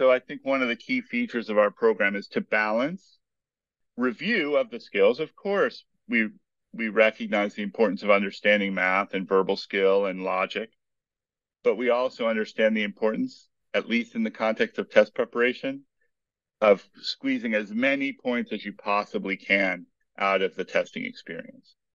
So I think one of the key features of our program is to balance review of the skills. Of course, we recognize the importance of understanding math and verbal skill and logic, but we also understand the importance, at least in the context of test preparation, of squeezing as many points as you possibly can out of the testing experience.